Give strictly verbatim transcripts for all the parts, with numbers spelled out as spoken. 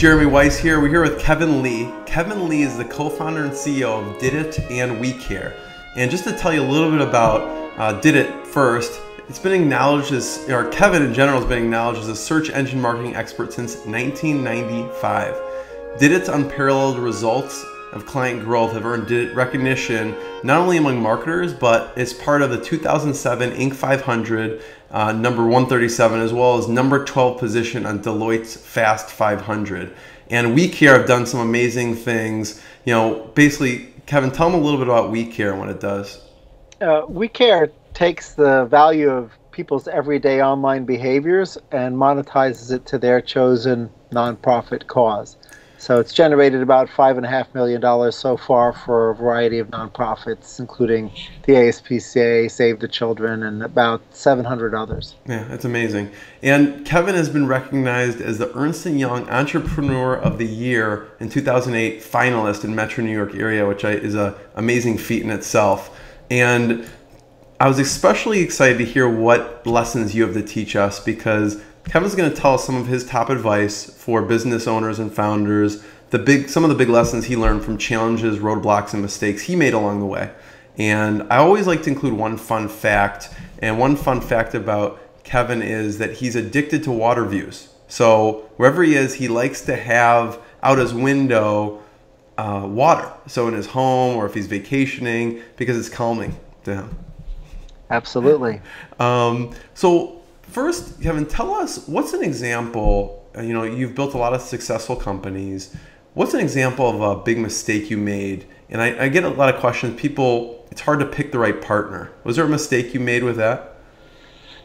Jeremy Weiss here. We're here with Kevin Lee. Kevin Lee is the co-founder and C E O of Didit and WeCare. And just to tell you a little bit about uh, Didit first, it's been acknowledged as, or Kevin in general has been acknowledged as a search engine marketing expert since nineteen ninety-five. Didit's unparalleled results of client growth have earned Didit recognition not only among marketers, but it's part of the two thousand seven Inc five hundred. Uh, number one thirty-seven, as well as number twelve position on Deloitte's Fast five hundred. And WeCare have done some amazing things. You know, basically, Kevin, tell them a little bit about WeCare and what it does. Uh, WeCare takes the value of people's everyday online behaviors and monetizes it to their chosen nonprofit cause. So it's generated about five point five million dollars so far for a variety of nonprofits, including the A S P C A, Save the Children, and about seven hundred others. Yeah, that's amazing. And Kevin has been recognized as the Ernst and Young Entrepreneur of the Year in two thousand eight finalist in Metro New York area, which is an amazing feat in itself. And I was especially excited to hear what lessons you have to teach us, because Kevin's going to tell us some of his top advice for business owners and founders, the big, some of the big lessons he learned from challenges, roadblocks, and mistakes he made along the way. And I always like to include one fun fact. And one fun fact about Kevin is that he's addicted to water views. So wherever he is, he likes to have out his window uh, water. So in his home or if he's vacationing, because it's calming to him. Absolutely. Um, so... First, Kevin, tell us, what's an example, you know, you've built a lot of successful companies. What's an example of a big mistake you made? And I, I get a lot of questions. People, it's hard to pick the right partner. Was there a mistake you made with that?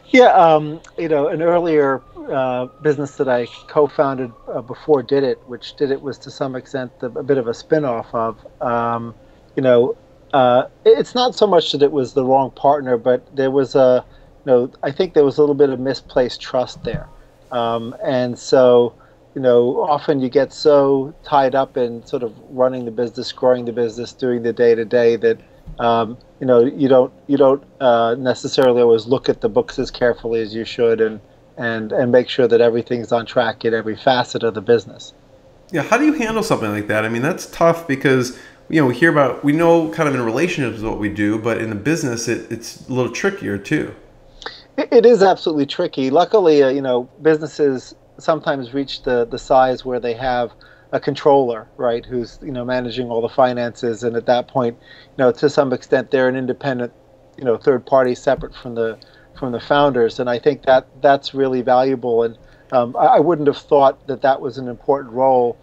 Yeah, um, you know, an earlier uh, business that I co-founded uh, before Didit, which Didit was to some extent the, a bit of a spin-off of, um, you know, uh, it's not so much that it was the wrong partner, but there was a, No, I think there was a little bit of misplaced trust there. Um, and so, you know, often you get so tied up in sort of running the business, growing the business, doing the day-to-day that, um, you know, you don't, you don't uh, necessarily always look at the books as carefully as you should and, and, and make sure that everything's on track in every facet of the business. Yeah, how do you handle something like that? I mean, that's tough because, you know, we hear about, we know kind of in relationships what we do, but in the business, it, it's a little trickier too. It is absolutely tricky. Luckily, uh, you know, businesses sometimes reach the, the size where they have a controller, right, who's, you know, managing all the finances. And at that point, you know, to some extent, they're an independent, you know, third party separate from the from the founders. And I think that that's really valuable. And um, I, I wouldn't have thought that that was an important role,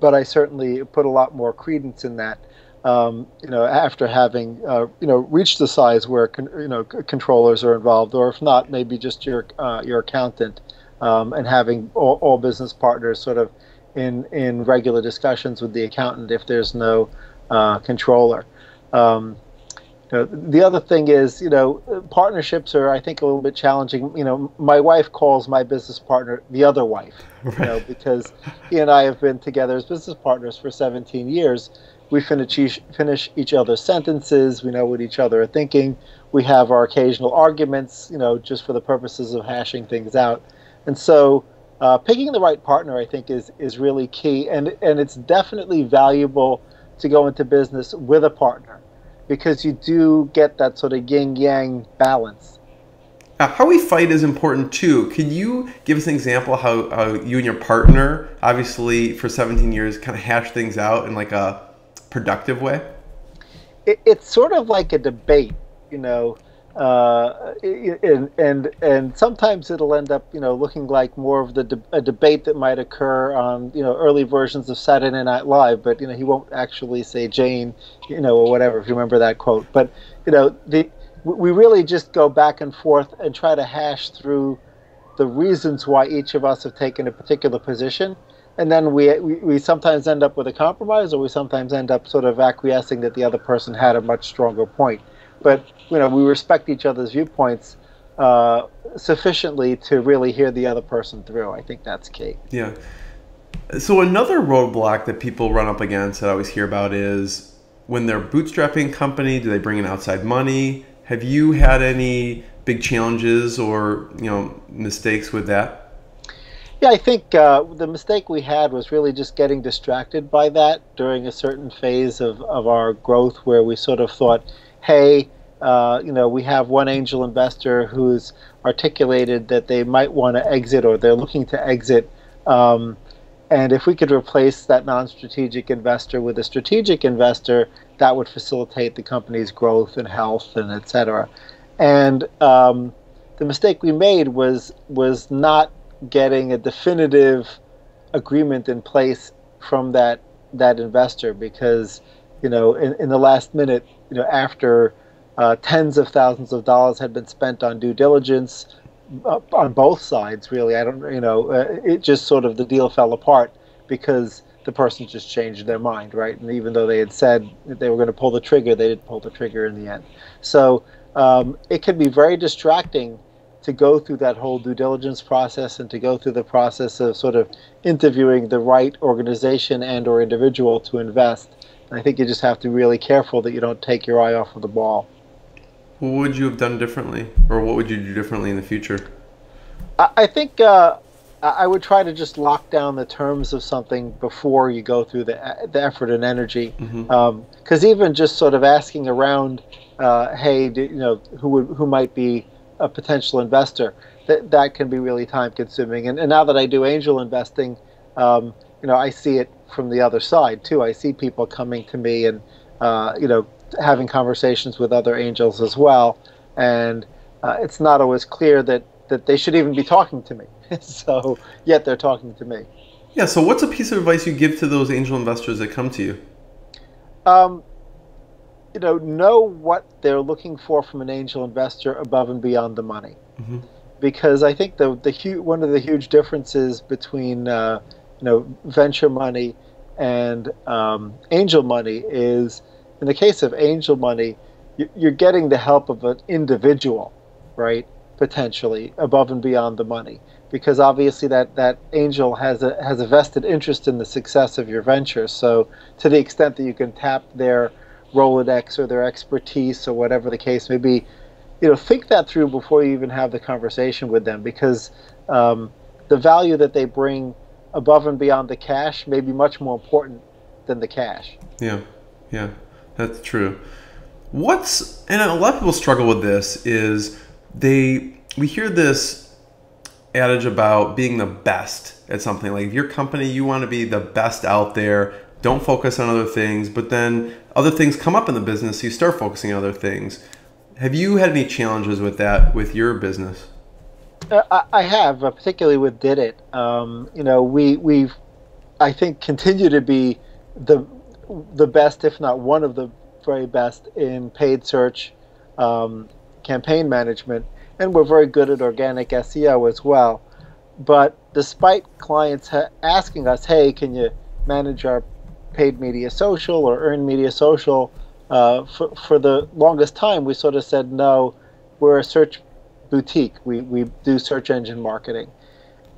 but I certainly put a lot more credence in that. Um, you know, after having, uh, you know, reached the size where, con you know, controllers are involved, or if not, maybe just your, uh, your accountant, um, and having all, all business partners sort of in, in regular discussions with the accountant if there's no uh, controller. Um, you know, the other thing is, you know, partnerships are, I think, a little bit challenging. You know, my wife calls my business partner the other wife, you know, because he and I have been together as business partners for seventeen years. We finish each, finish each other's sentences. We know what each other are thinking. We have our occasional arguments, you know, just for the purposes of hashing things out. And so uh, picking the right partner, I think, is, is really key. And, and it's definitely valuable to go into business with a partner because you do get that sort of yin-yang balance. Now, how we fight is important, too. Can you give us an example how, how you and your partner, obviously, for seventeen years, kind of hash things out in like a productive way? It, it's sort of like a debate, you know, uh, and, and, and sometimes it'll end up, you know, looking like more of the de a debate that might occur on, you know, early versions of Saturday Night Live, but, you know, he won't actually say Jane, you know, or whatever, if you remember that quote. But, you know, the, we really just go back and forth and try to hash through the reasons why each of us have taken a particular position. And then we, we, we sometimes end up with a compromise, or we sometimes end up sort of acquiescing that the other person had a much stronger point. But, you know, we respect each other's viewpoints uh, sufficiently to really hear the other person through. I think that's key. Yeah. So another roadblock that people run up against that I always hear about is when they're bootstrapping a company, do they bring in outside money? Have you had any big challenges or, you know, mistakes with that? Yeah, I think uh, the mistake we had was really just getting distracted by that during a certain phase of, of our growth, where we sort of thought, hey, uh, you know, we have one angel investor who's articulated that they might want to exit, or they're looking to exit. Um, and if we could replace that non-strategic investor with a strategic investor, that would facilitate the company's growth and health and et cetera. And um, the mistake we made was was not getting a definitive agreement in place from that that investor, because you know in, in the last minute, you know after uh, tens of thousands of dollars had been spent on due diligence uh, on both sides, really, I don't you know uh, it just sort of the deal fell apart because the person just changed their mind, right? And even though they had said that they were going to pull the trigger, they didn't pull the trigger in the end. So um, it can be very distracting to go through that whole due diligence process and to go through the process of sort of interviewing the right organization and or individual to invest. And I think you just have to be really careful that you don't take your eye off of the ball. What would you have done differently, or what would you do differently in the future? I, I think uh, I would try to just lock down the terms of something before you go through the, the effort and energy. Mm-hmm. Um, 'cause even just sort of asking around, uh, hey, do, you know, who would, who might be a potential investor, that that can be really time consuming. And, and now that I do angel investing, um, you know, I see it from the other side too. I see people coming to me and, uh, you know, having conversations with other angels as well. And uh, it's not always clear that, that they should even be talking to me. So yet they're talking to me. Yeah. So what's a piece of advice you give to those angel investors that come to you? Um, You know, know what they're looking for from an angel investor above and beyond the money, mm-hmm. because I think the the huge one of the huge differences between uh, you know venture money and um, angel money is, in the case of angel money, you, you're getting the help of an individual, right? Potentially above and beyond the money, because obviously that that angel has a has a vested interest in the success of your venture. So to the extent that you can tap their Rolodex or their expertise or whatever the case may be, you know, think that through before you even have the conversation with them, because um, the value that they bring above and beyond the cash may be much more important than the cash. Yeah, yeah, that's true. What's, and a lot of people struggle with this, is they, we hear this adage about being the best at something. Like your company, you want to be the best out there. Don't focus on other things, but then other things come up in the business, so you start focusing on other things. Have you had any challenges with that, with your business? Uh, I have, uh, particularly with Didit. Um, you know, we, we've, I think, continue to be the the best, if not one of the very best, in paid search, um, campaign management, and we're very good at organic S E O as well. But despite clients ha asking us, hey, can you manage our paid media social or earned media social, uh, for, for the longest time we sort of said, no, we're a search boutique. We, we do search engine marketing.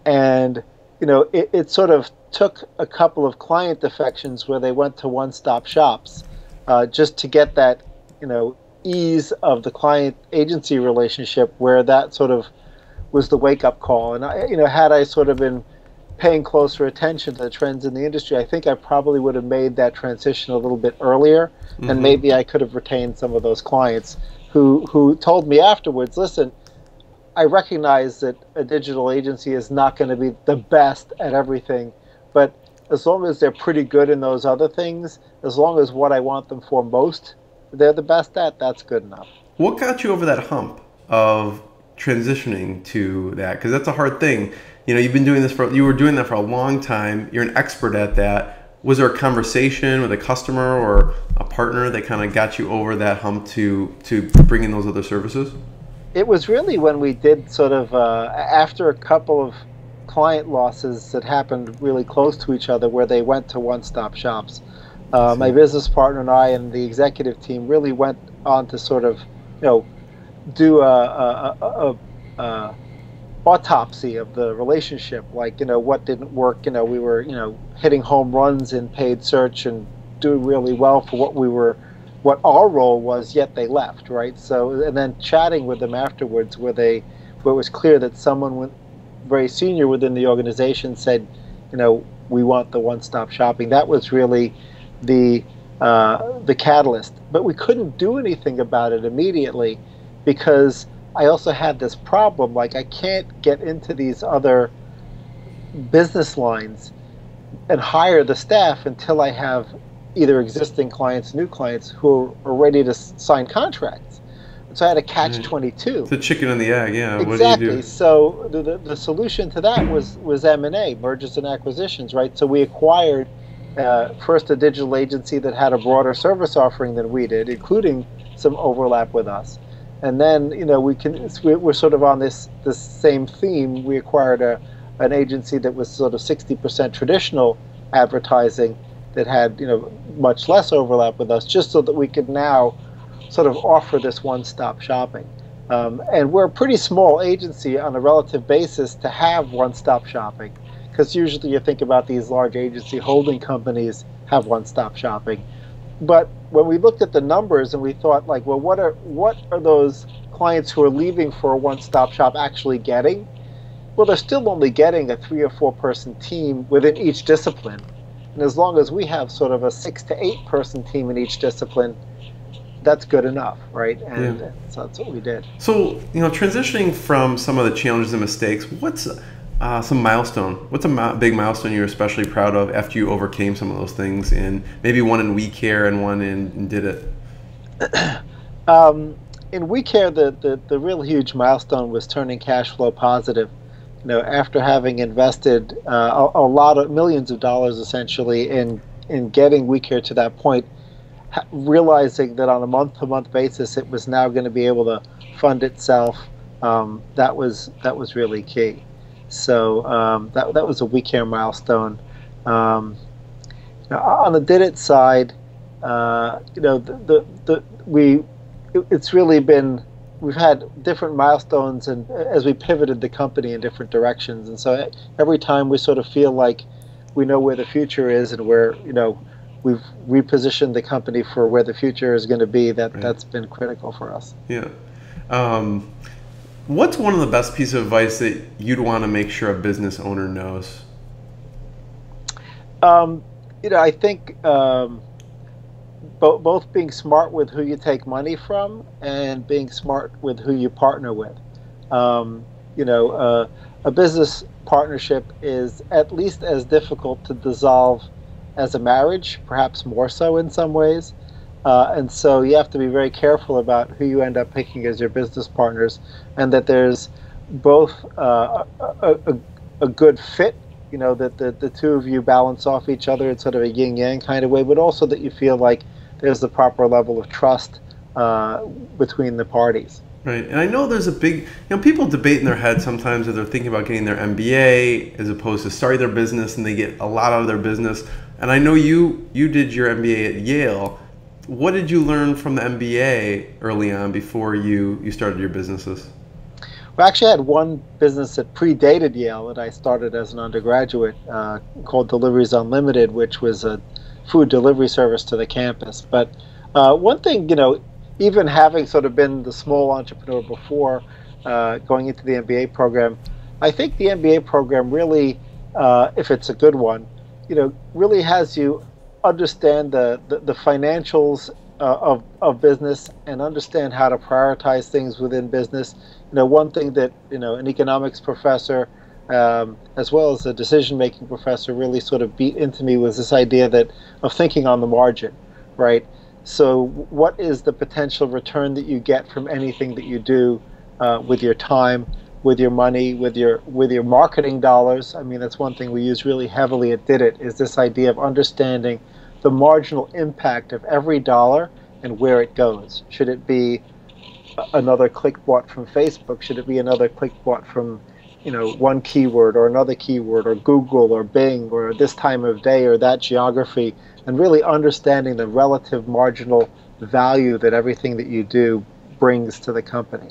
And, you know, it, it sort of took a couple of client defections where they went to one-stop shops uh, just to get that, you know, ease of the client agency relationship, where that sort of was the wake-up call. And, I, you know, had I sort of been paying closer attention to the trends in the industry, I think I probably would have made that transition a little bit earlier, and mm-hmm. maybe I could have retained some of those clients who, who told me afterwards, listen, I recognize that a digital agency is not going to be the best at everything, but as long as they're pretty good in those other things, as long as what I want them for most, they're the best at, that's good enough. What got you over that hump of transitioning to that? Because that's a hard thing. You know, you've been doing this for, you were doing that for a long time. You're an expert at that. Was there a conversation with a customer or a partner that kind of got you over that hump to, to bring in those other services? It was really when we did sort of, uh, after a couple of client losses that happened really close to each other, where they went to one-stop shops. Uh, my business partner and I and the executive team really went on to sort of, you know, do a, a, a, a, a autopsy of the relationship, like, you know, what didn't work. You know, we were, you know, hitting home runs in paid search and doing really well for what we were, what our role was, yet they left, right? So, and then chatting with them afterwards where they, where it was clear that someone went, very senior within the organization said, you know, we want the one-stop shopping. That was really the uh, the catalyst. But we couldn't do anything about it immediately because I also had this problem, like I can't get into these other business lines and hire the staff until I have either existing clients, new clients who are ready to sign contracts. So I had a catch twenty-two. The chicken and the egg, yeah. Exactly. What do you do? So the, the, the solution to that was, was M and A, mergers and acquisitions, right? So we acquired uh, first a digital agency that had a broader service offering than we did, including some overlap with us. And then, you know, we can, we're sort of on this, this same theme. We acquired a, an agency that was sort of sixty percent traditional advertising that had, you know, much less overlap with us, just so that we could now sort of offer this one-stop shopping. Um, and we're a pretty small agency on a relative basis to have one-stop shopping, because usually you think about these large agency holding companies have one-stop shopping. But when we looked at the numbers and we thought, like, well, what are what are those clients who are leaving for a one-stop shop actually getting? Well, they're still only getting a three or four-person team within each discipline. And as long as we have sort of a six to eight-person team in each discipline, that's good enough, right? And yeah. So that's what we did. So, you know, transitioning from some of the challenges and mistakes, what's uh, some milestone? What's a mi big milestone you're especially proud of after you overcame some of those things, and maybe one in WeCare and one in, in Didit? um, in WeCare, the, the, the real huge milestone was turning cash flow positive. You know, after having invested uh, a, a lot of millions of dollars, essentially, in, in getting WeCare to that point, realizing that on a month-to-month basis it was now going to be able to fund itself, um, that was that was really key. So um, that that was a WeCare milestone. Um, now on the Didit side, uh, you know, the, the the we it, it's really been we've had different milestones, and as we pivoted the company in different directions, and so every time we sort of feel like we know where the future is and where you know. We've repositioned the company for where the future is going to be. That, right. That's been critical for us. Yeah. Um, what's one of the best pieces of advice that you'd want to make sure a business owner knows? Um, you know, I think um, bo both being smart with who you take money from and being smart with who you partner with. Um, you know, uh, a business partnership is at least as difficult to dissolve as a marriage, perhaps more so in some ways. Uh, and so you have to be very careful about who you end up picking as your business partners, and that there's both uh, a, a, a good fit, you know, that the, the two of you balance off each other in sort of a yin-yang kind of way, but also that you feel like there's the proper level of trust uh, between the parties. Right, and I know there's a big, you know, people debate in their head sometimes that they're thinking about getting their M B A as opposed to starting their business, and they get a lot out of their business. And I know you you did your M B A at Yale. What did you learn from the M B A early on before you, you started your businesses? Well, actually I had one business that predated Yale that I started as an undergraduate uh, called Deliveries Unlimited, which was a food delivery service to the campus. But uh, one thing, you know, even having sort of been the small entrepreneur before uh, going into the M B A program, I think the M B A program really, uh, if it's a good one, you know, really has you understand the, the, the financials uh, of, of business and understand how to prioritize things within business. You know, one thing that, you know, an economics professor um, as well as a decision-making professor really sort of beat into me was this idea that of thinking on the margin, right? So what is the potential return that you get from anything that you do uh, with your time, with your money, with your with your marketing dollars? I mean, that's one thing we use really heavily at Didit, is this idea of understanding the marginal impact of every dollar and where it goes. Should it be another click bought from Facebook? Should it be another click bought from, you know, one keyword or another keyword or Google or Bing or this time of day or that geography? And really understanding the relative marginal value that everything that you do brings to the company.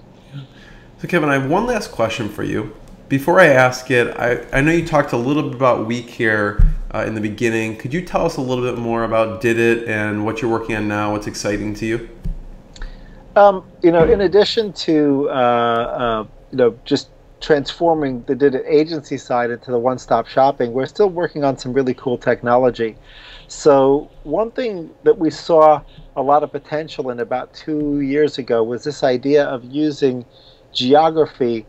So Kevin, I have one last question for you. Before I ask it, I, I know you talked a little bit about WeCare uh, in the beginning. Could you tell us a little bit more about Didit and what you're working on now, what's exciting to you? Um, you know, in addition to, uh, uh, you know, just transforming the Didit agency side into the one-stop shopping, we're still working on some really cool technology. So one thing that we saw a lot of potential in about two years ago was this idea of using geography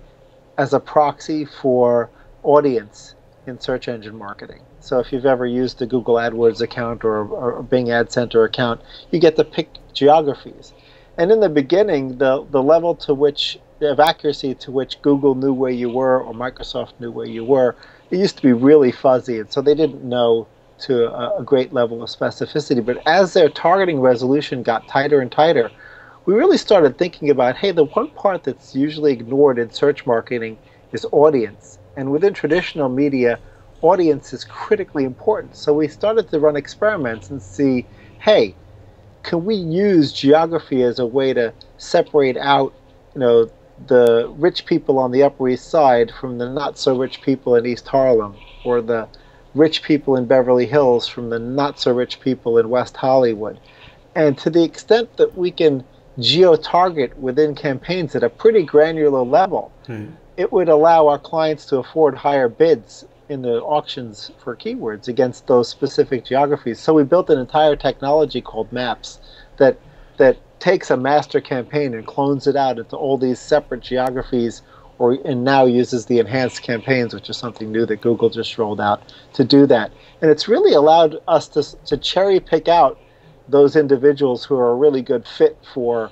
as a proxy for audience in search engine marketing. So if you've ever used a Google AdWords account or, or a Bing Ad Center account, you get to pick geographies. And in the beginning, the, the level to which of accuracy to which Google knew where you were or Microsoft knew where you were, it used to be really fuzzy, and so they didn't know to a, a great level of specificity. But as their targeting resolution got tighter and tighter, we really started thinking about, hey, the one part that's usually ignored in search marketing is audience. And within traditional media, audience is critically important. So we started to run experiments and see, hey, can we use geography as a way to separate out, you know, the rich people on the Upper East Side from the not-so-rich people in East Harlem, or the rich people in Beverly Hills from the not-so-rich people in West Hollywood. And to the extent that we can geo-target within campaigns at a pretty granular level, mm. it would allow our clients to afford higher bids in the auctions for keywords against those specific geographies. So we built an entire technology called Maps that that takes a master campaign and clones it out into all these separate geographies, or and now uses the enhanced campaigns, which is something new that Google just rolled out, to do that. And it's really allowed us to, to cherry pick out those individuals who are a really good fit for,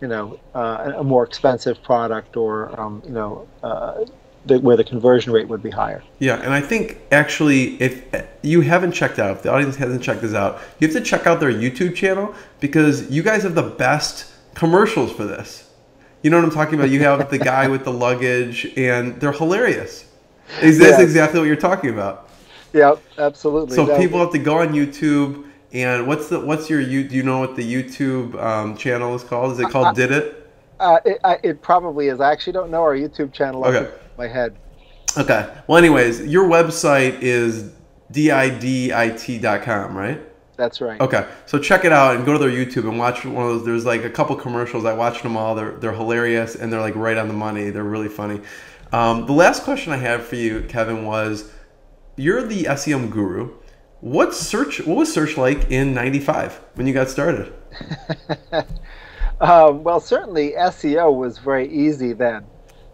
you know, uh, a more expensive product, or um, you know, uh, the, where the conversion rate would be higher. Yeah, and I think actually, if you haven't checked out, if the audience hasn't checked this out, you have to check out their YouTube channel, because you guys have the best commercials for this. You know what I'm talking about? You have the guy with the luggage, and they're hilarious. Is this yeah. exactly what you're talking about? Yeah, absolutely. So exactly. people have to go on YouTube. And what's the what's your you do you know what the YouTube um, channel is called? Is it called I, Didit? Uh, it, I, it probably is. I actually don't know our YouTube channel off okay. the top of my head. Okay. Well, anyways, your website is didit dot com, right? That's right. Okay. So check it out and go to their YouTube and watch one of those. There's like a couple commercials. I watched them all. They're they're hilarious, and they're like right on the money. They're really funny. Um, the last question I had for you, Kevin, was you're the S E M guru. What search? What was search like in ninety-five when you got started? um, well, certainly S E O was very easy then,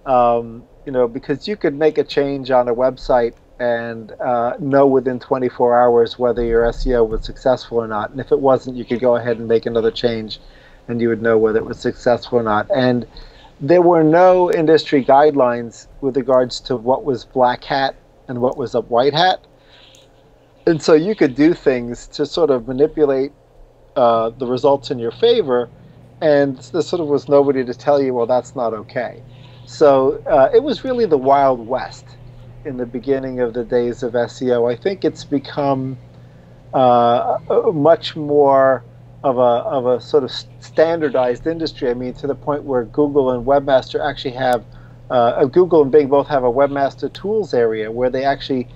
um, you know, because you could make a change on a website and uh, know within twenty-four hours whether your S E O was successful or not. And if it wasn't, you could go ahead and make another change, and you would know whether it was successful or not. And there were no industry guidelines with regards to what was black hat and what was a white hat. And so you could do things to sort of manipulate uh, the results in your favor, and there sort of was nobody to tell you, well, that's not okay. So uh, it was really the Wild West in the beginning of the days of S E O. I think it's become uh, much more of a, of a sort of standardized industry. I mean, to the point where Google and Webmaster actually have, uh, Google and Bing both have a Webmaster Tools area where they actually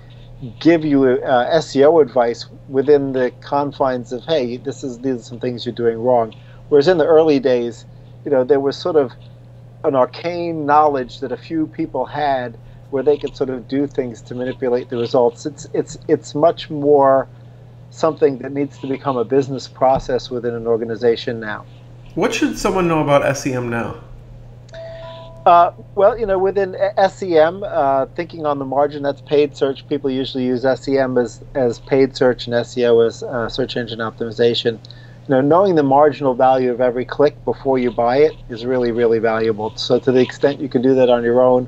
give you uh, S E O advice within the confines of, hey, this is these are some things you're doing wrong. Whereas in the early days, you know, there was sort of an arcane knowledge that a few people had where they could sort of do things to manipulate the results. It's it's it's much more something that needs to become a business process within an organization now. What should someone know about S E M now? Uh, well, you know, within S E M, uh, thinking on the margin, that's paid search. People usually use S E M as, as paid search and S E O as uh, search engine optimization. You know, knowing the marginal value of every click before you buy it is really, really valuable. So to the extent you can do that on your own,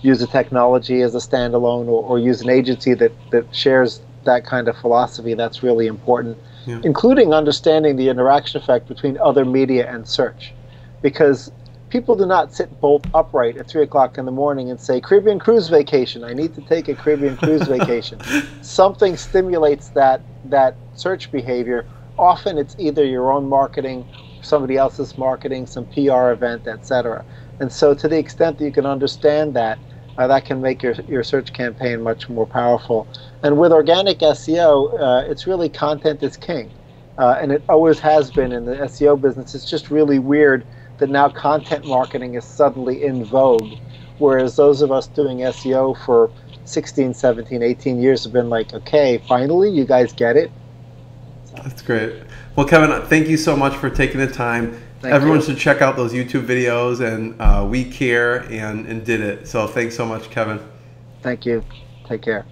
use a technology as a standalone, or, or use an agency that, that shares that kind of philosophy, that's really important, yeah. including understanding the interaction effect between other media and search. Because people do not sit bolt upright at three o'clock in the morning and say, Caribbean cruise vacation, I need to take a Caribbean cruise vacation. Something stimulates that, that search behavior. Often it's either your own marketing, somebody else's marketing, some P R event, et cetera. And so to the extent that you can understand that, uh, that can make your, your search campaign much more powerful. And with organic S E O, uh, it's really content is king. Uh, and it always has been in the S E O business. It's just really weird that now content marketing is suddenly in vogue, whereas those of us doing S E O for sixteen, seventeen, eighteen years have been like, okay, finally, you guys get it. So. That's great. Well, Kevin, thank you so much for taking the time. Thank Everyone you. should check out those YouTube videos and uh, WeCare and, and Didit. So thanks so much, Kevin. Thank you. Take care.